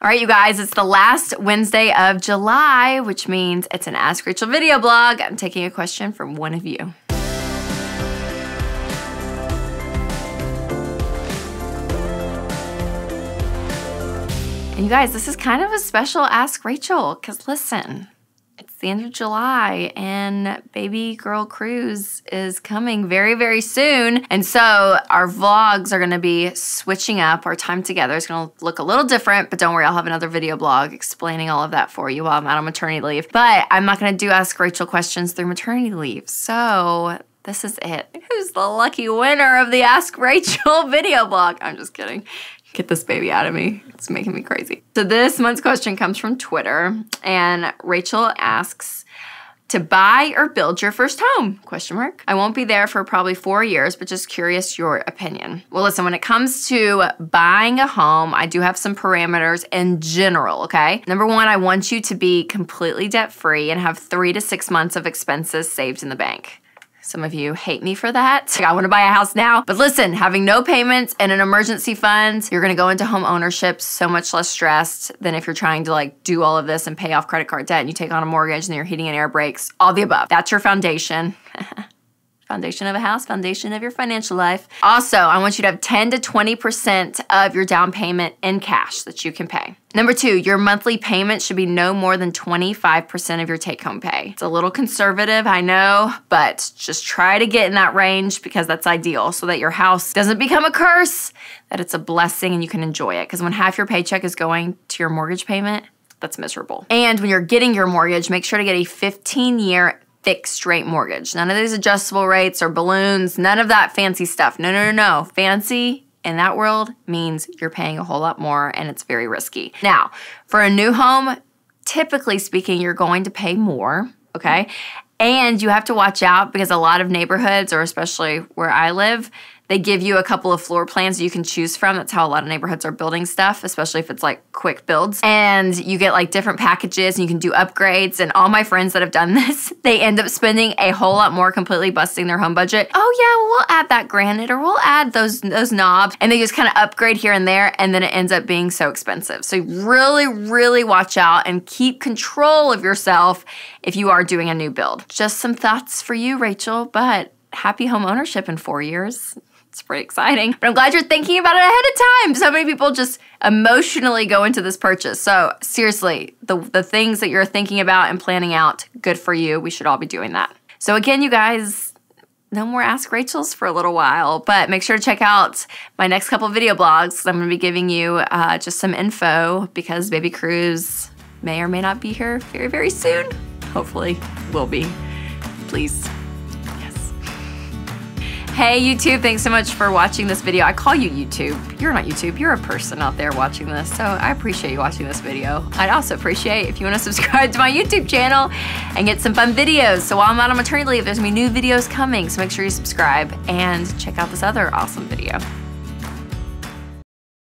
All right, you guys, it's the last Wednesday of July, which means it's an Ask Rachel video blog. I'm taking a question from one of you. And you guys, this is kind of a special Ask Rachel, because listen, it's the end of July and baby girl Cruze is coming very, very soon. And so our vlogs are gonna be switching up. Our time together is gonna look a little different, but don't worry, I'll have another video blog explaining all of that for you while I'm out on maternity leave. But I'm not gonna do Ask Rachel questions through maternity leave, so this is it. Who's the lucky winner of the Ask Rachel video blog? I'm just kidding. Get this baby out of me. It's making me crazy. So this month's question comes from Twitter, and Rachel asks, to buy or build your first home? ? I won't be there for probably 4 years, but just curious your opinion. Well, listen, when it comes to buying a home, I do have some parameters in general, okay? Number one, I want you to be completely debt-free and have 3 to 6 months of expenses saved in the bank. Some of you hate me for that. I wanna buy a house now. But listen, having no payments and an emergency fund, you're gonna go into home ownership so much less stressed than if you're trying to like do all of this and pay off credit card debt and you take on a mortgage and your heating and air breaks, all the above. That's your foundation. Foundation of a house, foundation of your financial life. Also, I want you to have 10 to 20% of your down payment in cash that you can pay. Number two, your monthly payment should be no more than 25% of your take-home pay. It's a little conservative, I know, but just try to get in that range because that's ideal so that your house doesn't become a curse, that it's a blessing and you can enjoy it. Because when half your paycheck is going to your mortgage payment, that's miserable. And when you're getting your mortgage, make sure to get a 15-year fixed rate mortgage. None of these adjustable rates or balloons, none of that fancy stuff. No, no, no, no. Fancy in that world means you're paying a whole lot more and it's very risky. Now, for a new home, typically speaking, you're going to pay more, okay? And you have to watch out because a lot of neighborhoods, or especially where I live, they give you a couple of floor plans you can choose from. That's how a lot of neighborhoods are building stuff, especially if it's like quick builds. And you get like different packages and you can do upgrades. And all my friends that have done this, they end up spending a whole lot more, completely busting their home budget. Oh yeah, we'll add that granite or we'll add those knobs. And they just kind of upgrade here and there, and then it ends up being so expensive. So really, really watch out and keep control of yourself if you are doing a new build. Just some thoughts for you, Rachel, but happy home ownership in 4 years. It's pretty exciting. But I'm glad you're thinking about it ahead of time. So many people just emotionally go into this purchase. So seriously, the things that you're thinking about and planning out, good for you. We should all be doing that. So again, you guys, no more Ask Rachels for a little while, but make sure to check out my next couple of video blogs. I'm gonna be giving you just some info because baby Cruze may or may not be here very, very soon. Hopefully will be, please. Hey YouTube, thanks so much for watching this video. I call you YouTube. You're not YouTube, you're a person out there watching this. So I appreciate you watching this video. I'd also appreciate if you wanna subscribe to my YouTube channel and get some fun videos. So while I'm out on maternity leave, there's gonna be new videos coming. So make sure you subscribe and check out this other awesome video.